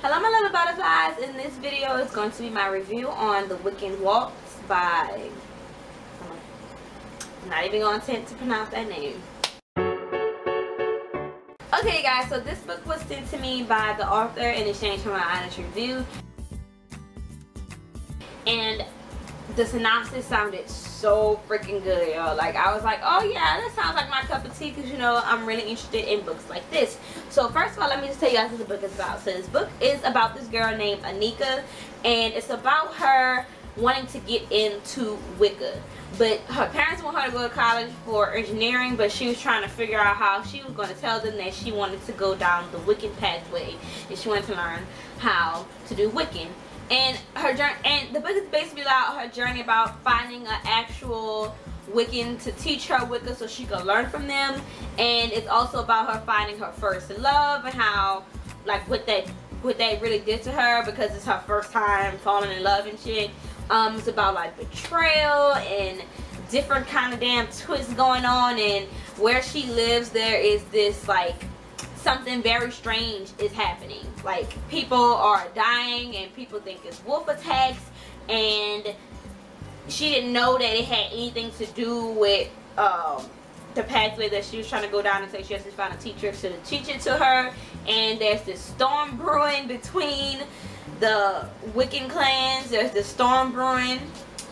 Hello my little butterflies, in this video is going to be my review on The Wicked Waltz by, I'm not even going to attempt to pronounce that name. Okay guys, so this book was sent to me by the author in exchange for my honest review. And the synopsis sounded so freaking good, y'all. Like, I was like, oh yeah, that sounds like my cup of tea, because you know I'm really interested in books like this. So first of all, let me just tell you guys what the book is about. So this book is about this girl named Anika, and it's about her wanting to get into Wicca, but her parents want her to go to college for engineering, but she was trying to figure out how she was going to tell them that she wanted to go down the Wiccan pathway and she wanted to learn how to do Wiccan. And her journey, and the book is basically about her journey about finding an actual Wiccan to teach her Wicca so she can learn from them. And it's also about her finding her first love and how, like, what they really did to her, because it's her first time falling in love and shit. It's about like betrayal and different kind of damn twists going on. And where she lives, there is this like, something very strange is happening. Like, people are dying and people think it's wolf attacks, and she didn't know that it had anything to do with the pathway that she was trying to go down, and so she has to find a teacher to teach it to her. And there's this storm brewing between the Wiccan clans. There's this storm brewing,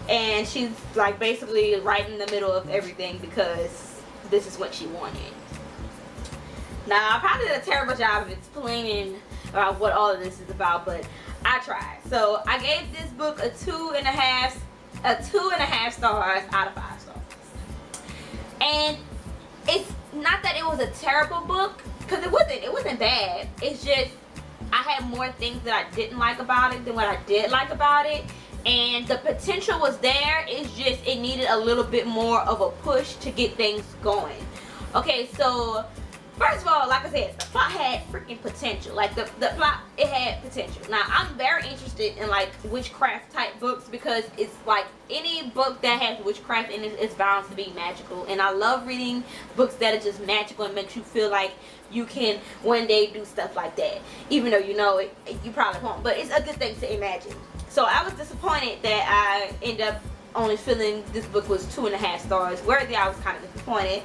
and she's like basically right in the middle of everything because this is what she wanted. Now, I probably did a terrible job of explaining about what all of this is about, but I tried. So I gave this book a 2.5 stars out of 5 stars. And it's not that it was a terrible book, because it wasn't bad. It's just I had more things that I didn't like about it than what I did like about it. And the potential was there. It's just it needed a little bit more of a push to get things going. Okay, so first of all, like I said, the plot had freaking potential. Like, the plot, it had potential. Now, I'm very interested in, like, witchcraft type books, because it's, like, any book that has witchcraft in it is bound to be magical. And I love reading books that are just magical and makes you feel like you can one day do stuff like that. Even though you know it, you probably won't. But it's a good thing to imagine. So I was disappointed that I ended up only feeling this book was 2.5 stars worthy. I was kind of disappointed.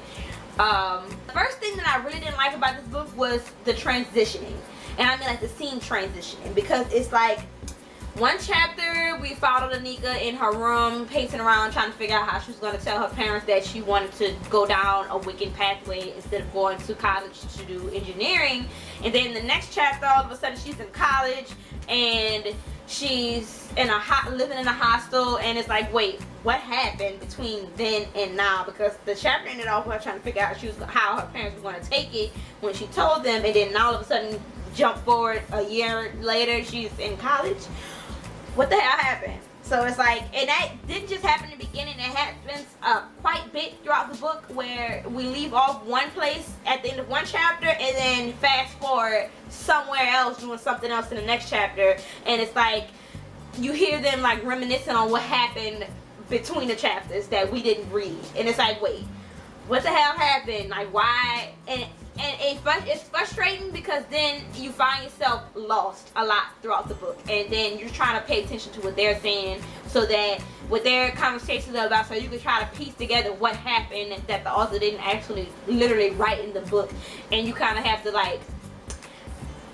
The first thing that I really didn't like about this book was the transitioning, and I mean like the scene transitioning, because it's like one chapter we followed Anika in her room pacing around trying to figure out how she was going to tell her parents that she wanted to go down a Wiccan pathway instead of going to college to do engineering. And then the next chapter, all of a sudden she's in college and she's in living in a hostel, and it's like, wait, what happened between then and now? Because the chapter ended off with her trying to figure out how her parents were going to take it when she told them, and then all of a sudden, jump forward a year later, she's in college. What the hell happened? So it's like, and that didn't just happen in the beginning. It happens quite a bit throughout the book, where we leave off one place at the end of one chapter and then fast forward somewhere else doing something else in the next chapter. And it's like, you hear them like reminiscing on what happened between the chapters that we didn't read. And it's like, wait, what the hell happened? Like, why? And it's frustrating, because then you find yourself lost a lot throughout the book, and then you're trying to pay attention to what they're saying so that what their conversations are about, so you can try to piece together what happened that the author didn't actually literally write in the book, and you kind of have to like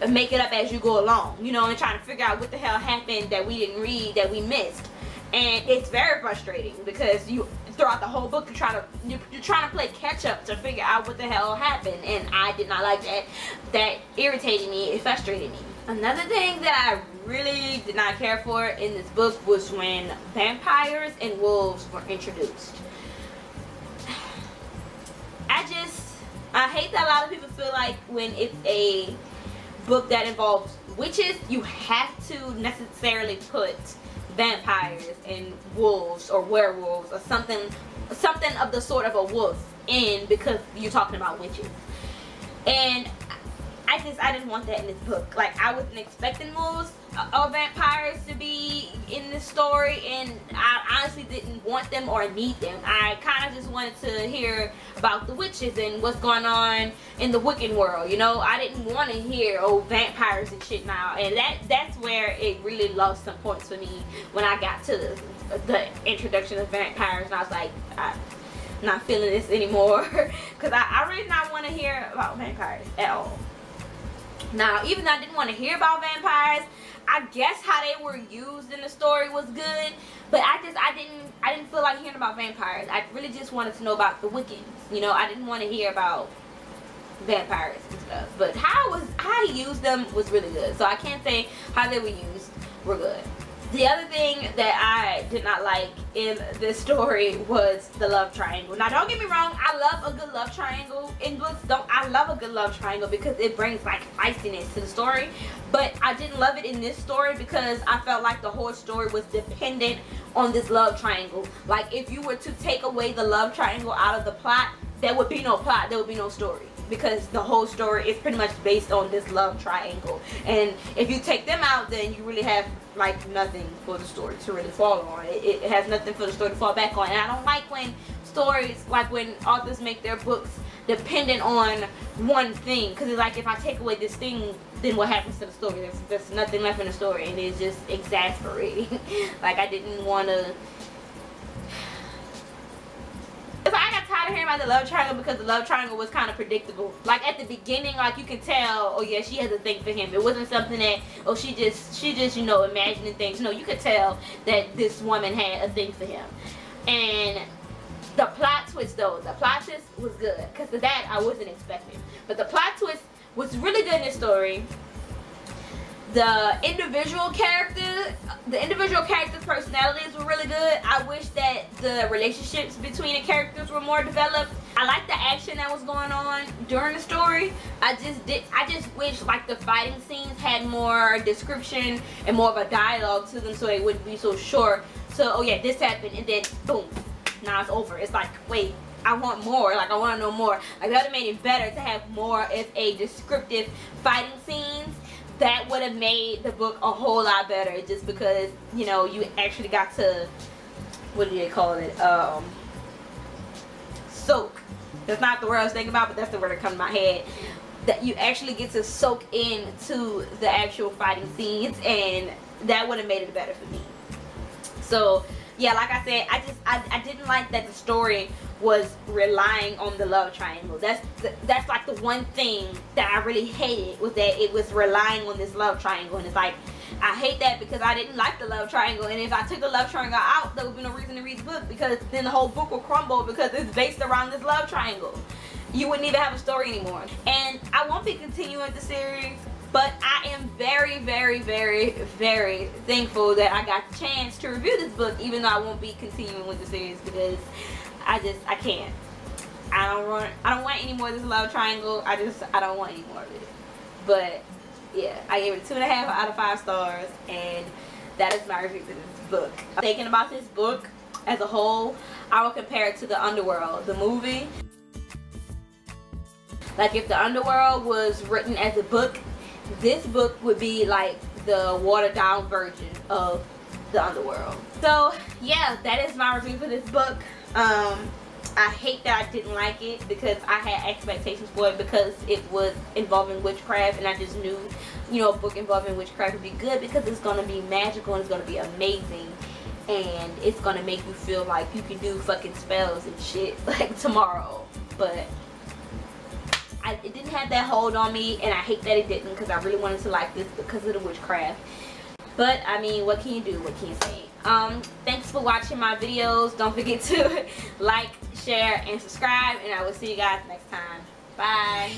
make it up as you go along, you know, and trying to figure out what the hell happened that we didn't read, that we missed. And it's very frustrating, because you throughout the whole book you're trying to play catch up to figure out what the hell happened, and I did not like that. That irritated me. It frustrated me. Another thing that I really did not care for in this book was when vampires and wolves were introduced. I hate that a lot of people feel like when it's a book that involves witches, you have to necessarily put vampires and wolves or werewolves or something of the sort of a wolf in, because you're talking about witches. And I didn't want that in this book. Like, I wasn't expecting wolves or vampires to be in this this story, and I honestly didn't want them or need them. I kind of just wanted to hear about the witches and what's going on in the Wiccan world, you know. I didn't want to hear, oh, vampires and shit now. And that's where it really lost some points for me when I got to the introduction of vampires, and I was like, I'm not feeling this anymore, because I really not want to hear about vampires at all. Now, even though I didn't want to hear about vampires, I guess how they were used in the story was good, but I didn't feel like hearing about vampires. I really just wanted to know about the Wiccans, you know. I didn't want to hear about vampires and stuff, but how he used them was really good. So I can't say how they were used were good. The other thing that I did not like in this story was the love triangle. Now, don't get me wrong, I love a good love triangle in books. I love a good love triangle because it brings like feistiness to the story. But I didn't love it in this story because I felt like the whole story was dependent on this love triangle. Like, if you were to take away the love triangle out of the plot, there would be no plot, there would be no story, because the whole story is pretty much based on this love triangle. And if you take them out, then you really have like nothing for the story to really fall on. It has nothing for the story to fall back on. And I don't like when stories, like when authors make their books dependent on one thing, because it's like, if I take away this thing, then what happens to the story? There's nothing left in the story, and it's just exasperating. Like, I didn't want to. Hearing about the love triangle because the love triangle was kind of predictable. Like, at the beginning, like, you can tell, oh yeah, she has a thing for him. It wasn't something that, oh, she just, you know, imagining things. No, you could tell that this woman had a thing for him. And the plot twist, though, the plot twist was good, because of that I wasn't expecting. But the plot twist was really good in this story. The individual characters' personalities were really good. I wish that the relationships between the characters were more developed. I liked the action that was going on during the story. I just wish like the fighting scenes had more description and more of a dialogue to them, so it wouldn't be so short. So, oh yeah, this happened, and then boom, now it's over. It's like, wait, I want more. Like, I want to know more. Like, that would have made it better to have more of a descriptive fighting scenes. That would have made the book a whole lot better, just because, you know, you actually got to, what do they call it, soak. That's not the word I was thinking about, but that's the word that comes to my head. That you actually get to soak into the actual fighting scenes, and that would have made it better for me. So, yeah, like I said, I didn't like that the story was relying on the love triangle. That's like the one thing that I really hated, was that it was relying on this love triangle. And it's like, I hate that, because I didn't like the love triangle. And if I took the love triangle out, there would be no reason to read the book, because then the whole book will crumble, because it's based around this love triangle. You wouldn't even have a story anymore. And I won't be continuing the series, but I am very, very, very, very thankful that I got the chance to review this book, even though I won't be continuing with the series, because I can't. I don't want any more of this love triangle. I don't want any more of it. But yeah, I gave it 2.5 out of 5 stars, and that is my review for this book. Thinking about this book as a whole, I will compare it to The Underworld, the movie. Like, if The Underworld was written as a book, this book would be like the watered down version of The Underworld. So yeah, that is my review for this book. I hate that I didn't like it, because I had expectations for it, because it was involving witchcraft, and I just knew, you know, a book involving witchcraft would be good, because it's going to be magical, and it's going to be amazing, and it's going to make you feel like you can do fucking spells and shit like tomorrow. But it didn't have that hold on me, and I hate that it didn't, because I really wanted to like this because of the witchcraft. But I mean, what can you do? What can you say? Thanks for watching my videos. Don't forget to like, share, and subscribe, and I will see you guys next time. Bye.